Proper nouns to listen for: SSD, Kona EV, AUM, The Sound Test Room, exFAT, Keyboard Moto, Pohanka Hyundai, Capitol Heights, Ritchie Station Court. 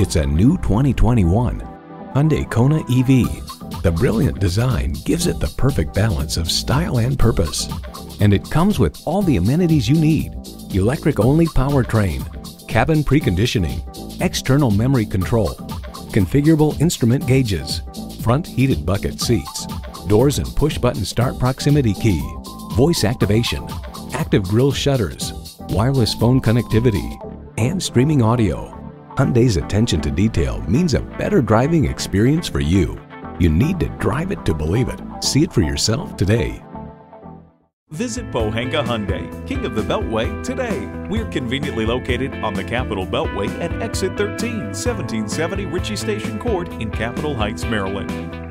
It's a new 2021 Hyundai Kona EV. The brilliant design gives it the perfect balance of style and purpose. And it comes with all the amenities you need: electric-only powertrain, cabin preconditioning, external memory control, configurable instrument gauges, front heated bucket seats, doors and push-button start proximity key, voice activation, active grille shutters, wireless phone connectivity, and streaming audio. Hyundai's attention to detail means a better driving experience for you. You need to drive it to believe it. See it for yourself today. Visit Pohanka Hyundai, King of the Beltway, today. We're conveniently located on the Capitol Beltway at exit 13, 1770 Ritchie Station Court in Capitol Heights, Maryland.